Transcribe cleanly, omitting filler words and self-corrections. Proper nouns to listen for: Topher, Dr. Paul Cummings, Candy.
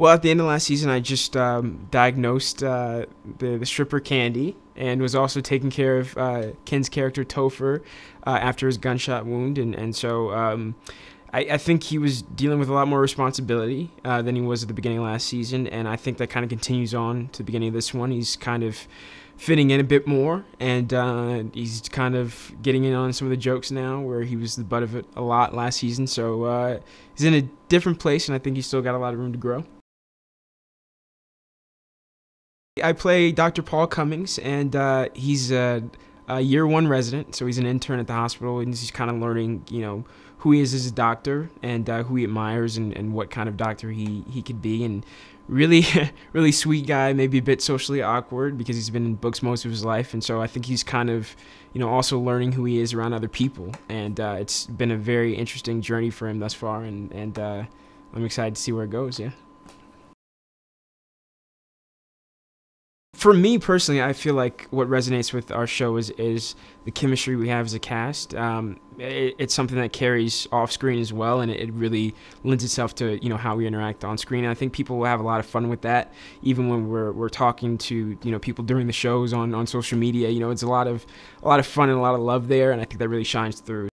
Well, at the end of last season, I just diagnosed the stripper Candy, and was also taking care of Ken's character Topher after his gunshot wound, and so I think he was dealing with a lot more responsibility than he was at the beginning of last season, and I think that kind of continues on to the beginning of this one. He's kind of fitting in a bit more, and he's kind of getting in on some of the jokes now, where he was the butt of it a lot last season. So he's in a different place, and I think he's still got a lot of room to grow. I play Dr. Paul Cummings, and he's a year 1 resident, so he's an intern at the hospital, and he's just kind of learning, you know, who he is as a doctor, and who he admires, and what kind of doctor he could be. And really, really sweet guy, maybe a bit socially awkward because he's been in books most of his life, and so I think he's kind of, you know, also learning who he is around other people. And it's been a very interesting journey for him thus far, and I'm excited to see where it goes, yeah. For me personally, I feel like what resonates with our show is the chemistry we have as a cast. It's something that carries off screen as well, and it really lends itself to, you know, how we interact on screen. And I think people will have a lot of fun with that, even when we're talking to, you know, people during the shows on social media. You know, it's a lot of fun and a lot of love there, and I think that really shines through.